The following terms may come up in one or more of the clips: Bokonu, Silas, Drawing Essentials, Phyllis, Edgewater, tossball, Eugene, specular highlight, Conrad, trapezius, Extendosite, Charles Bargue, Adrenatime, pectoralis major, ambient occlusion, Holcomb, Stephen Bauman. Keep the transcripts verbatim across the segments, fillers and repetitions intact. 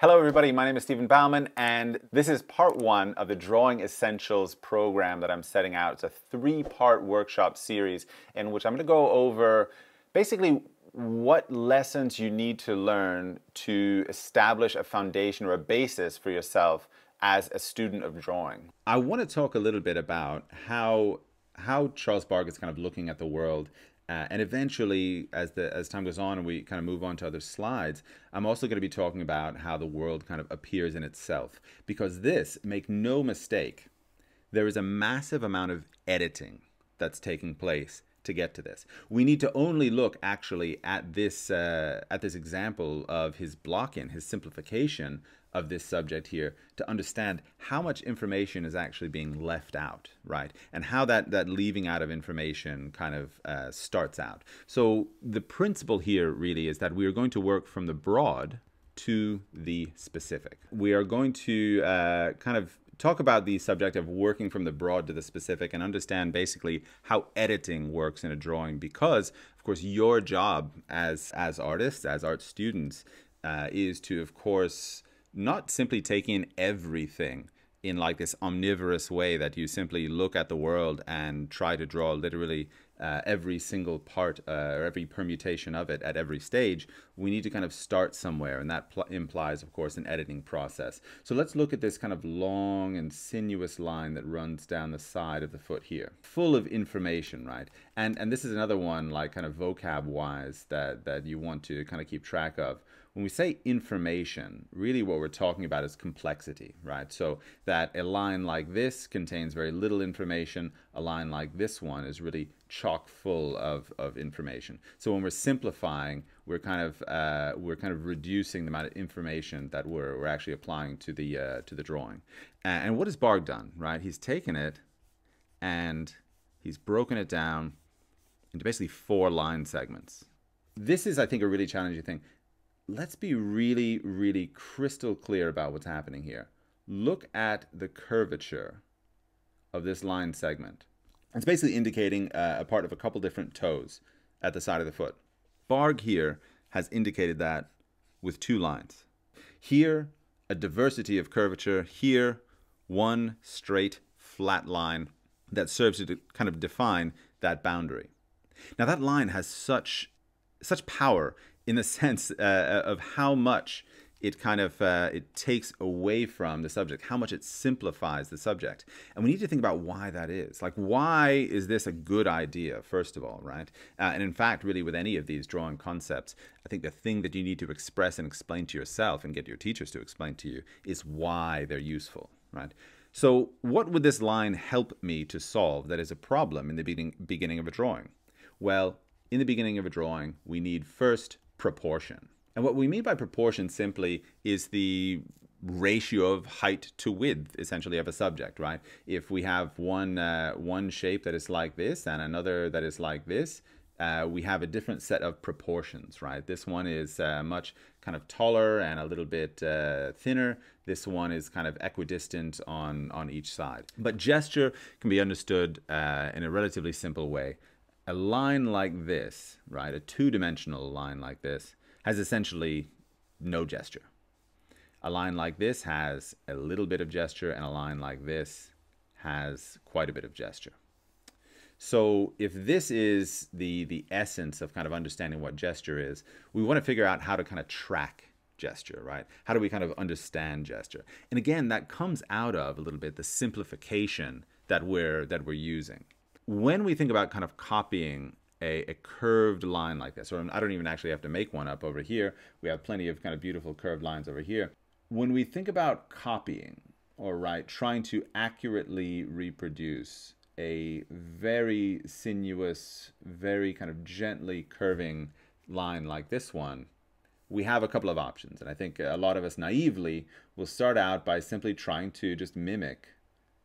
Hello everybody, my name is Stephen Bauman and this is part one of the Drawing Essentials program that I'm setting out. It's a three-part workshop series in which I'm going to go over basically what lessons you need to learn to establish a foundation or a basis for yourself as a student of drawing. I want to talk a little bit about how, how Charles Bargue is kind of looking at the world. Uh, and eventually, as the as time goes on and we kind of move on to other slides, I'm also going to be talking about how the world kind of appears in itself. Because this, make no mistake, there is a massive amount of editing that's taking place to get to this. We need to only look actually at this, uh, at this example of his block-in, his simplification of this subject here, to understand how much information is actually being left out, right? And how that, that leaving out of information kind of uh, starts out. So the principle here really is that we are going to work from the broad to the specific. We are going to uh, kind of talk about the subject of working from the broad to the specific and understand basically how editing works in a drawing, because of course your job as, as artists, as art students, uh, is to of course not simply take in everything in like this omnivorous way that you simply look at the world and try to draw literally uh, every single part uh, or every permutation of it at every stage. We need to kind of start somewhere, and that implies, of course, an editing process. So let's look at this kind of long and sinuous line that runs down the side of the foot here, full of information, right? And and this is another one, like kind of vocab-wise, that, that you want to kind of keep track of. When we say information, really what we're talking about is complexity, right? So that a line like this contains very little information, a line like this one is really chock full of, of information. So when we're simplifying, we're kind of uh, we're kind of reducing the amount of information that we're, we're actually applying to the uh, to the drawing. And what has Bargue done, right? He's taken it and he's broken it down into basically four line segments. This is, I think, a really challenging thing. Let's be really, really crystal clear about what's happening here. Look at the curvature of this line segment. It's basically indicating uh, a part of a couple different toes at the side of the foot. Bargue here has indicated that with two lines. Here, a diversity of curvature. Here, one straight, flat line that serves to kind of define that boundary. Now, that line has such, such power in the sense uh, of how much it kind of uh, it takes away from the subject, how much it simplifies the subject. And we need to think about why that is. Like, why is this a good idea, first of all, right? Uh, and in fact, really with any of these drawing concepts, I think the thing that you need to express and explain to yourself and get your teachers to explain to you is why they're useful, right? So what would this line help me to solve that is a problem in the beginning, beginning of a drawing? Well, in the beginning of a drawing, we need first proportion. And what we mean by proportion simply is the ratio of height to width, essentially, of a subject, right? If we have one, uh, one shape that is like this and another that is like this, uh, we have a different set of proportions, right? This one is uh, much kind of taller and a little bit uh, thinner. This one is kind of equidistant on, on each side. But gesture can be understood uh, in a relatively simple way. A line like this, right, a two-dimensional line like this, has essentially no gesture. A line like this has a little bit of gesture, and a line like this has quite a bit of gesture. So if this is the, the essence of kind of understanding what gesture is, we want to figure out how to kind of track gesture, right? How do we kind of understand gesture? And again, that comes out of a little bit the simplification that we're, that we're using. When we think about kind of copying a, a curved line like this, or I don't even actually have to make one up over here. We have plenty of kind of beautiful curved lines over here. When we think about copying, or right, trying to accurately reproduce a very sinuous, very kind of gently curving line like this one, we have a couple of options. And I think a lot of us naively will start out by simply trying to just mimic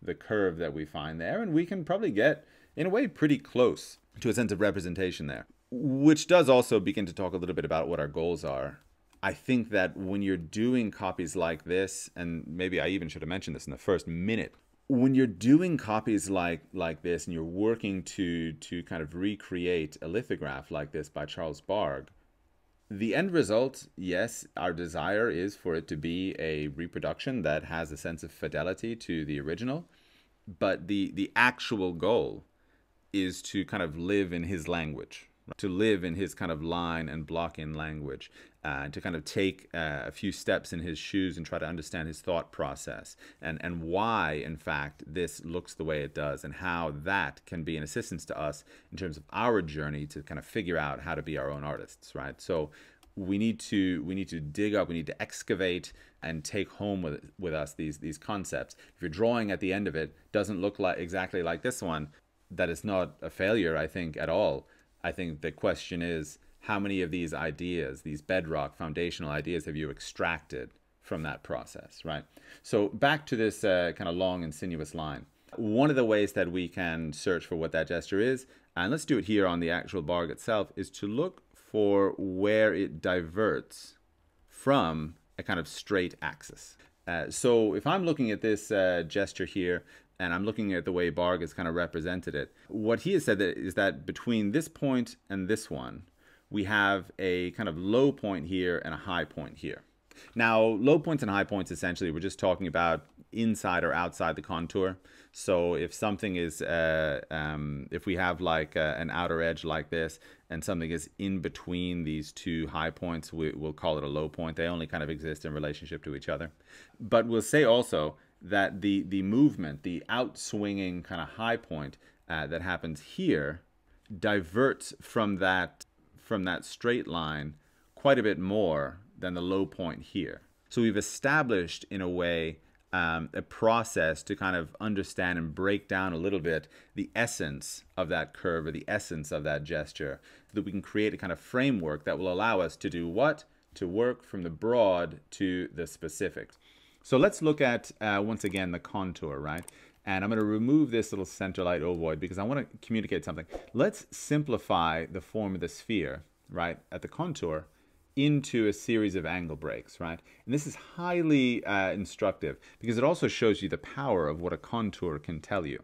the curve that we find there, and we can probably get, in a way, pretty close to a sense of representation there, which does also begin to talk a little bit about what our goals are. I think that when you're doing copies like this, and maybe I even should have mentioned this in the first minute, when you're doing copies like, like this and you're working to, to kind of recreate a lithograph like this by Charles Bargue, The end result, yes, our desire is for it to be a reproduction that has a sense of fidelity to the original, but the, the actual goal is to kind of live in his language, right? To live in his kind of line and block in language, uh, to kind of take uh, a few steps in his shoes and try to understand his thought process and, and why, in fact, this looks the way it does and how that can be an assistance to us in terms of our journey to kind of figure out how to be our own artists, right? So we need to, we need to dig up, we need to excavate and take home with, with us these, these concepts. If your drawing at the end of it doesn't look like exactly like this one, that is not a failure, I think, at all. I think the question is, how many of these ideas, these bedrock foundational ideas, have you extracted from that process, right? So back to this uh, kind of long and sinuous line. One of the ways that we can search for what that gesture is, and let's do it here on the actual Bargue itself, is to look for where it diverts from a kind of straight axis. Uh, so if I'm looking at this uh, gesture here, and I'm looking at the way Bargue has kind of represented it, what he has said is that between this point and this one, we have a kind of low point here and a high point here. Now, low points and high points, essentially, we're just talking about inside or outside the contour. So if something is, uh, um, if we have like uh, an outer edge like this, and something is in between these two high points, we, we'll call it a low point. They only kind of exist in relationship to each other. But we'll say also that the, the movement, the outswinging kind of high point uh, that happens here diverts from that, from that straight line quite a bit more than the low point here. So we've established, in a way, um, a process to kind of understand and break down a little bit the essence of that curve or the essence of that gesture, so that we can create a kind of framework that will allow us to do what? To work from the broad to the specific. So let's look at, uh, once again, the contour, right? And I'm going to remove this little center light ovoid because I want to communicate something. Let's simplify the form of the sphere, right, at the contour into a series of angle breaks, right? And this is highly uh, instructive because it also shows you the power of what a contour can tell you.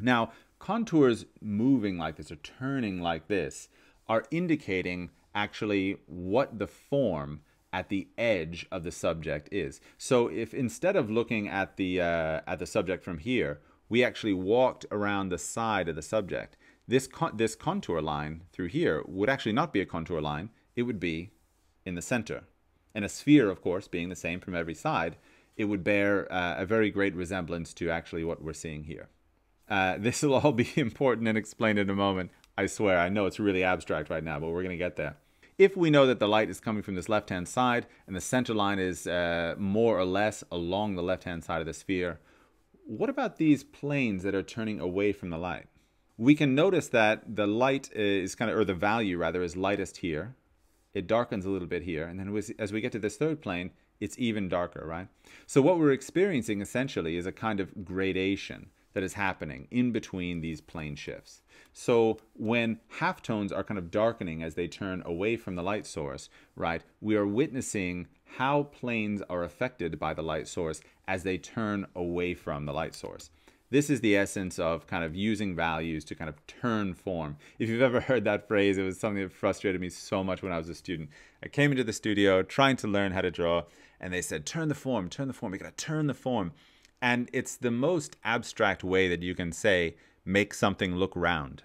Now, contours moving like this or turning like this are indicating actually what the form at the edge of the subject is. So if instead of looking at the, uh, at the subject from here, we actually walked around the side of the subject, this, con this contour line through here would actually not be a contour line, it would be in the center. And a sphere, of course, being the same from every side, it would bear uh, a very great resemblance to actually what we're seeing here. Uh, this will all be important and explained in a moment. I swear, I know it's really abstract right now, but we're going to get there. If we know that the light is coming from this left-hand side and the center line is uh, more or less along the left-hand side of the sphere, what about these planes that are turning away from the light? We can notice that the light is kind of, or the value rather, is lightest here. It darkens a little bit here. And then as we get to this third plane, it's even darker, right? So what we're experiencing essentially is a kind of gradation that is happening in between these plane shifts. So when halftones are kind of darkening as they turn away from the light source, right, we are witnessing how planes are affected by the light source as they turn away from the light source. This is the essence of kind of using values to kind of turn form. If you've ever heard that phrase, it was something that frustrated me so much when I was a student. I came into the studio trying to learn how to draw, and they said, turn the form, turn the form, you gotta turn the form. And it's the most abstract way that you can say, make something look round.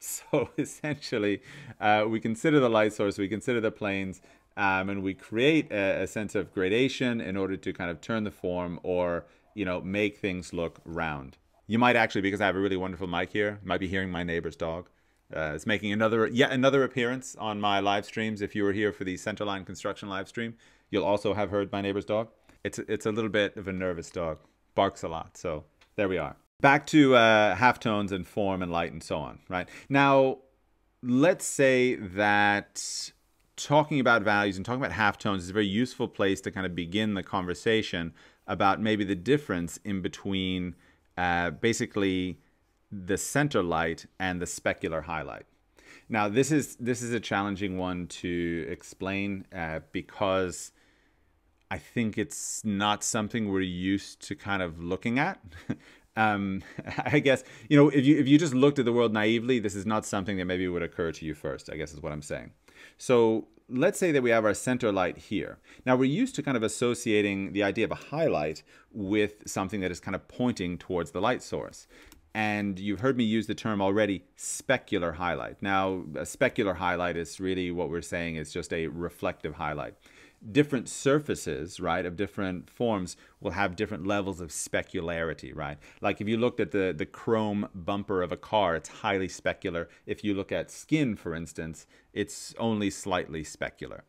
So essentially, uh, we consider the light source, we consider the planes, um, and we create a, a sense of gradation in order to kind of turn the form or, you know, make things look round. You might actually, because I have a really wonderful mic here, you might be hearing my neighbor's dog. Uh, it's making another, yet another appearance on my live streams. If you were here for the Centerline Construction live stream, you'll also have heard my neighbor's dog. It's, it's a little bit of a nervous dog. Barks a lot, so there we are. Back to uh, halftones and form and light and so on, right? Now, let's say that talking about values and talking about halftones is a very useful place to kind of begin the conversation about maybe the difference in between uh, basically the center light and the specular highlight. Now, this is, this is a challenging one to explain uh, because I think it's not something we're used to kind of looking at. um, I guess, you know, if you, if you just looked at the world naively, this is not something that maybe would occur to you first, I guess is what I'm saying. So let's say that we have our center light here. Now we're used to kind of associating the idea of a highlight with something that is kind of pointing towards the light source. And you've heard me use the term already, specular highlight. Now, a specular highlight is really what we're saying is just a reflective highlight. Different surfaces, right, of different forms will have different levels of specularity, right? Like if you looked at the, the chrome bumper of a car, it's highly specular. If you look at skin, for instance, it's only slightly specular.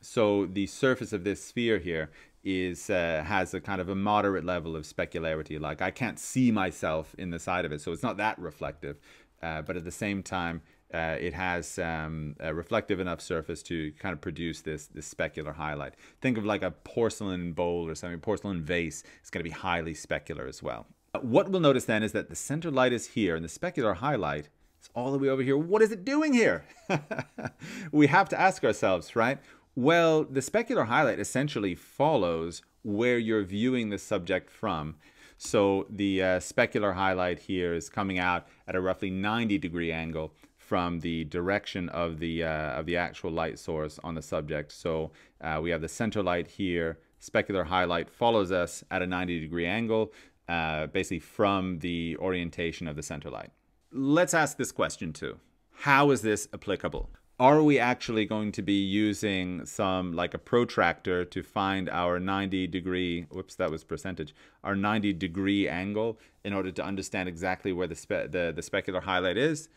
So the surface of this sphere here is uh, has a kind of a moderate level of specularity. Like I can't see myself in the side of it, so it's not that reflective, uh, but at the same time uh, it has um, a reflective enough surface to kind of produce this this specular highlight. Think of like a porcelain bowl or something, porcelain vase. It's going to be highly specular as well. What we'll notice then is that the center light is here and the specular highlight is all the way over here. What is it doing here? We have to ask ourselves, right? Well, the specular highlight essentially follows where you're viewing the subject from. So the uh, specular highlight here is coming out at a roughly ninety degree angle from the direction of the, uh, of the actual light source on the subject. So uh, we have the center light here. Specular highlight follows us at a ninety degree angle, uh, basically from the orientation of the center light. Let's ask this question too. How is this applicable? Are we actually going to be using some, like a protractor, to find our ninety degree, whoops, that was percentage, our ninety degree angle in order to understand exactly where the, spe the, the specular highlight is?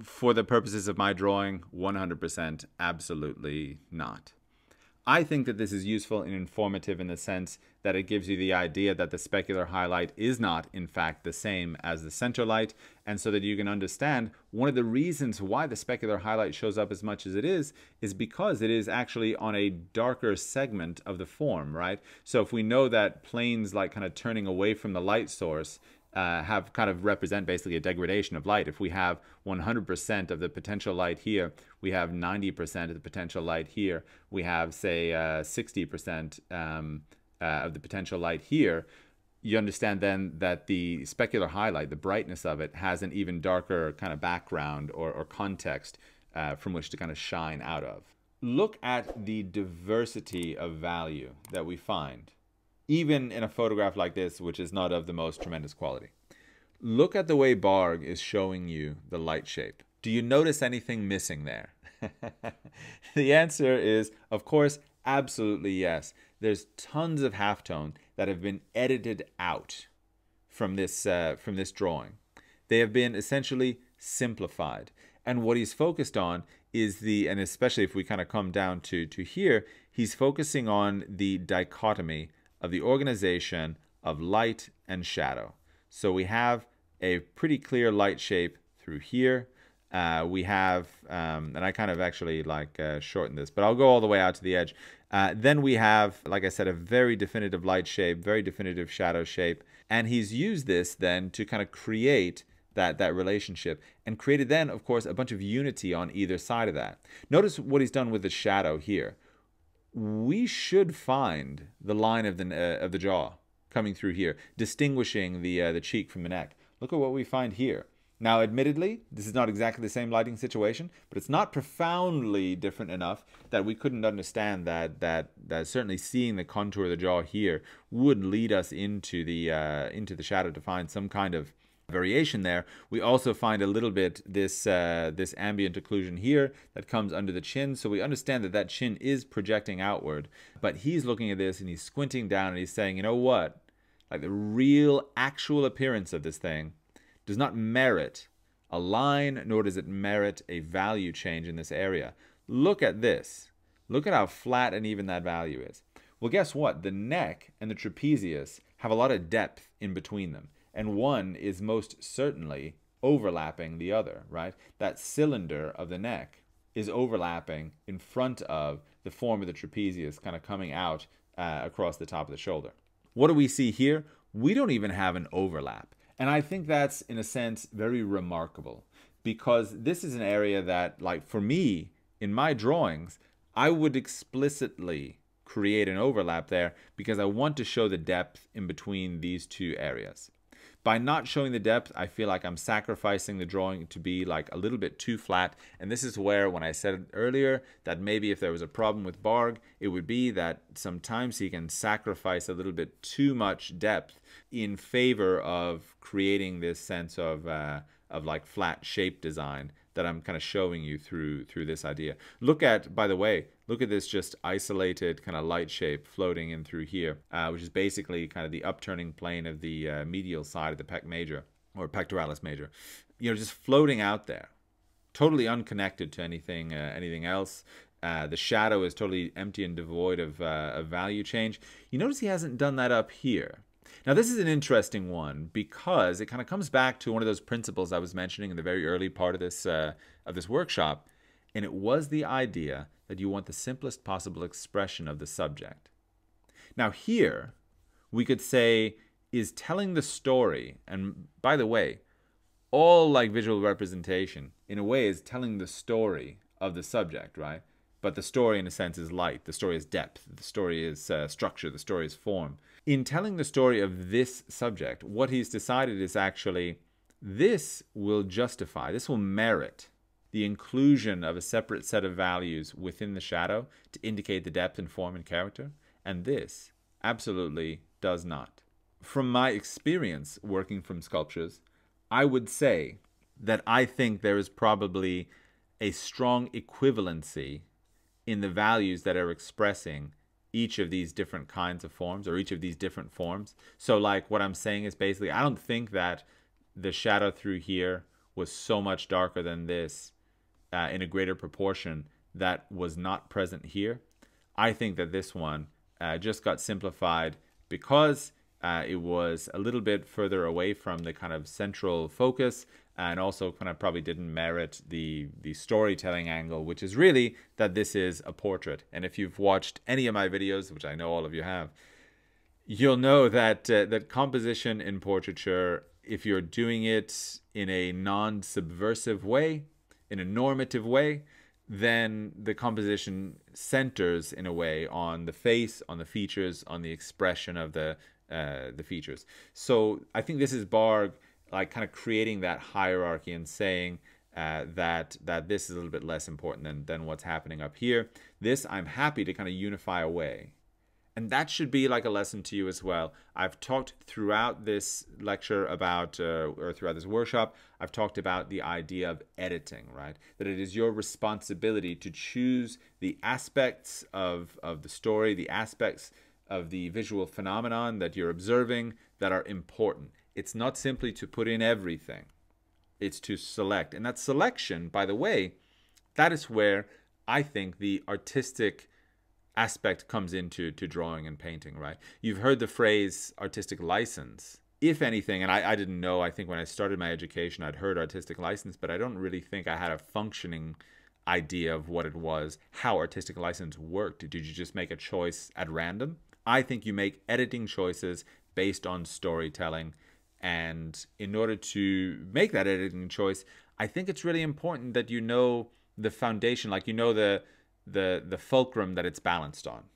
For the purposes of my drawing, one hundred percent absolutely not. I think that this is useful and informative in the sense that it gives you the idea that the specular highlight is not, in fact, the same as the center light, and so that you can understand one of the reasons why the specular highlight shows up as much as it is, is because it is actually on a darker segment of the form, right? So if we know that planes like kind of turning away from the light source Uh, have kind of represent basically a degradation of light. If we have one hundred percent of the potential light here, we have ninety percent of the potential light here, we have, say, uh, sixty percent um, uh, of the potential light here, you understand then that the specular highlight, the brightness of it, has an even darker kind of background or, or context uh, from which to kind of shine out of. Look at the diversity of value that we find. Even in a photograph like this, which is not of the most tremendous quality. Look at the way Bargue is showing you the light shape. Do you notice anything missing there? The answer is, of course, absolutely yes. There's tons of halftone that have been edited out from this, uh, from this drawing. They have been essentially simplified. And what he's focused on is the, and especially if we kind of come down to, to here, he's focusing on the dichotomy of the organization of light and shadow. So we have a pretty clear light shape through here. Uh, we have, um, and I kind of actually like uh, shorten this, but I'll go all the way out to the edge. Uh, then we have, like I said, a very definitive light shape, very definitive shadow shape. And he's used this then to kind of create that, that relationship, and created then, of course, a bunch of unity on either side of that. Notice what he's done with the shadow here. We should find the line of the, uh, of the jaw coming through here, distinguishing the, uh, the cheek from the neck. Look at what we find here. Now, admittedly, this is not exactly the same lighting situation, but it's not profoundly different enough that we couldn't understand that, that, that certainly seeing the contour of the jaw here would lead us into the, uh, into the shadow to find some kind of variation there. We also find a little bit this uh, this ambient occlusion here that comes under the chin, so we understand that that chin is projecting outward, but he's looking at this and he's squinting down and he's saying, you know what, like the real actual appearance of this thing does not merit a line, nor does it merit a value change in this area. Look at this. Look at how flat and even that value is. Well, guess what? The neck and the trapezius have a lot of depth in between them. And one is most certainly overlapping the other, right? That cylinder of the neck is overlapping in front of the form of the trapezius kind of coming out uh, across the top of the shoulder. What do we see here? We don't even have an overlap. And I think that's, in a sense, very remarkable, because this is an area that, like for me, in my drawings, I would explicitly create an overlap there because I want to show the depth in between these two areas. By not showing the depth, I feel like I'm sacrificing the drawing to be like a little bit too flat. And this is where, when I said earlier that maybe if there was a problem with Bargue, it would be that sometimes he can sacrifice a little bit too much depth in favor of creating this sense of uh, of like flat shape design that I'm kind of showing you through through this idea. Look at, by the way, look at this just isolated kind of light shape floating in through here, uh, which is basically kind of the upturning plane of the uh, medial side of the pec major or pectoralis major. You know, just floating out there, totally unconnected to anything uh, anything else. Uh, the shadow is totally empty and devoid of, uh, of value change. You notice he hasn't done that up here. Now, this is an interesting one because it kind of comes back to one of those principles I was mentioning in the very early part of this, uh, of this workshop, and it was the idea that you want the simplest possible expression of the subject. Now, here, we could say is telling the story, and by the way, all like visual representation, in a way, is telling the story of the subject, right? But the story, in a sense, is light. The story is depth. The story is uh, structure. The story is form. In telling the story of this subject, what he's decided is actually this will justify, this will merit the inclusion of a separate set of values within the shadow to indicate the depth and form and character. And this absolutely does not. From my experience working from sculptures, I would say that I think there is probably a strong equivalency in the values that are expressing each of these different kinds of forms or each of these different forms. So like what I'm saying is basically, I don't think that the shadow through here was so much darker than this uh, in a greater proportion that was not present here. I think that this one uh, just got simplified because uh, it was a little bit further away from the kind of central focus, and also kind of probably didn't merit the, the storytelling angle, which is really that this is a portrait. And if you've watched any of my videos, which I know all of you have, you'll know that, uh, that composition in portraiture, if you're doing it in a non-subversive way, in a normative way, then the composition centers in a way on the face, on the features, on the expression of the, uh, the features. So I think this is Bargue like kind of creating that hierarchy and saying uh, that that this is a little bit less important than, than what's happening up here. This I'm happy to kind of unify away. And that should be like a lesson to you as well. I've talked throughout this lecture about, uh, or throughout this workshop, I've talked about the idea of editing, right? That it is your responsibility to choose the aspects of, of the story, the aspects of the visual phenomenon that you're observing that are important. It's not simply to put in everything. It's to select. And that selection, by the way, that is where I think the artistic aspect comes into to drawing and painting, right? You've heard the phrase artistic license. If anything, and I, I didn't know, I think when I started my education, I'd heard artistic license, but I don't really think I had a functioning idea of what it was, how artistic license worked. Did you just make a choice at random? I think you make editing choices based on storytelling. And in order to make that editing choice, I think it's really important that you know the foundation, like you know the the the fulcrum that it's balanced on.